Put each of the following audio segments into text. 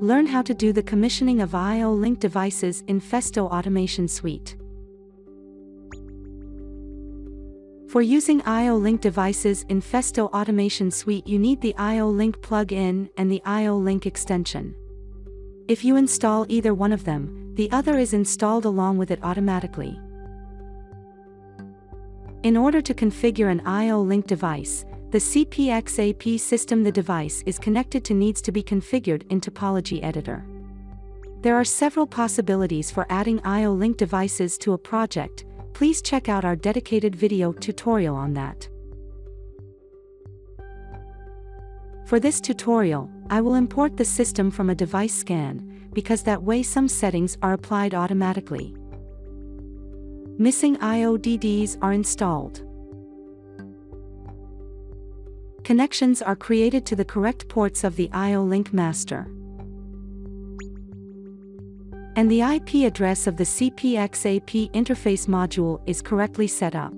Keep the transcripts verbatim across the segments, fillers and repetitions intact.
Learn how to do the commissioning of I O-Link devices in Festo Automation Suite. For using I O-Link devices in Festo Automation Suite, you need the I O-Link plug-in and the I O-Link extension. If you install either one of them, the other is installed along with it automatically. In order to configure an I O-Link device, the C P X A P system the device is connected to needs to be configured in Topology Editor. There are several possibilities for adding I O-Link devices to a project. Please check out our dedicated video tutorial on that. For this tutorial, I will import the system from a device scan, because that way some settings are applied automatically. Missing I O D Ds are installed. Connections are created to the correct ports of the I O-Link master. And the I P address of the C P X A P interface module is correctly set up.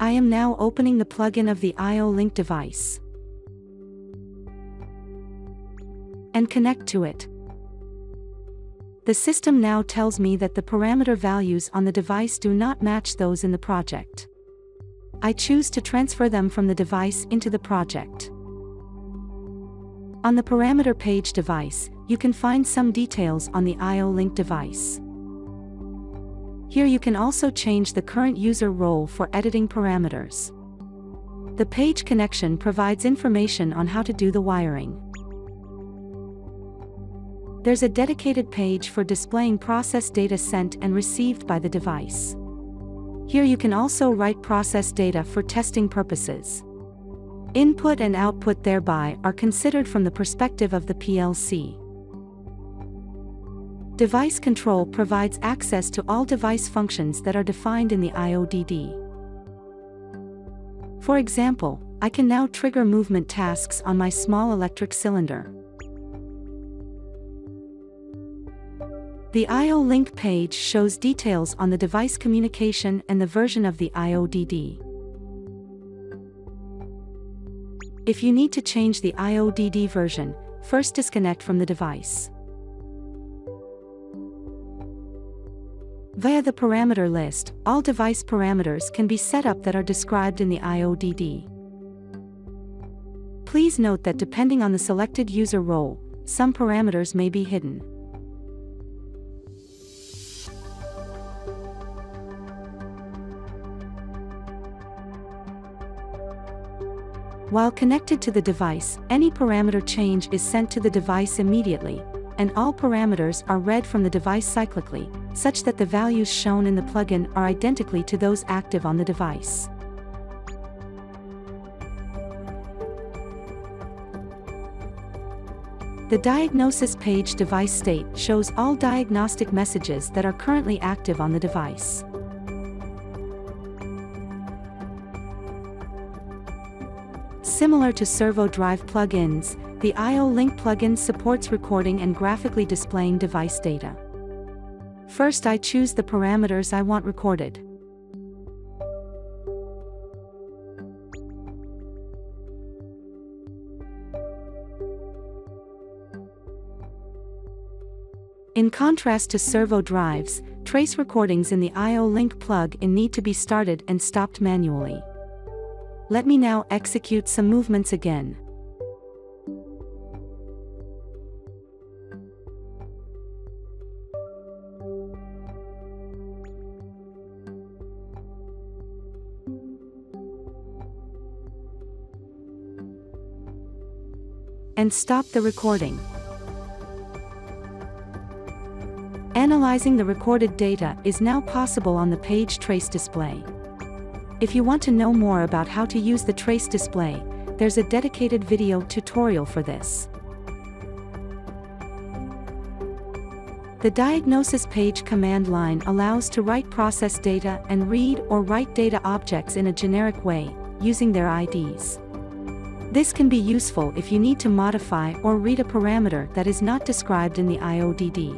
I am now opening the plugin of the I O-Link device and connect to it. The system now tells me that the parameter values on the device do not match those in the project. I choose to transfer them from the device into the project. On the parameter page device, you can find some details on the I O-Link device. Here you can also change the current user role for editing parameters. The page connection provides information on how to do the wiring. There's a dedicated page for displaying process data sent and received by the device. Here you can also write process data for testing purposes. Input and output thereby are considered from the perspective of the P L C. Device control provides access to all device functions that are defined in the I O D D. For example, I can now trigger movement tasks on my small electric cylinder. The I O-Link page shows details on the device communication and the version of the I O D D. If you need to change the I O D D version, first disconnect from the device. Via the parameter list, all device parameters can be set up that are described in the I O D D. Please note that depending on the selected user role, some parameters may be hidden. While connected to the device, any parameter change is sent to the device immediately, and all parameters are read from the device cyclically, such that the values shown in the plugin are identically to those active on the device. The diagnosis page device state shows all diagnostic messages that are currently active on the device. Similar to servo drive plugins, the I O-Link plugin supports recording and graphically displaying device data. First, I choose the parameters I want recorded. In contrast to servo drives, trace recordings in the I O-Link plug-in need to be started and stopped manually. Let me now execute some movements again. And stop the recording. Analyzing the recorded data is now possible on the page trace display. If you want to know more about how to use the trace display, there's a dedicated video tutorial for this. The diagnosis page command line allows to write process data and read or write data objects in a generic way, using their I Ds. This can be useful if you need to modify or read a parameter that is not described in the I O D D.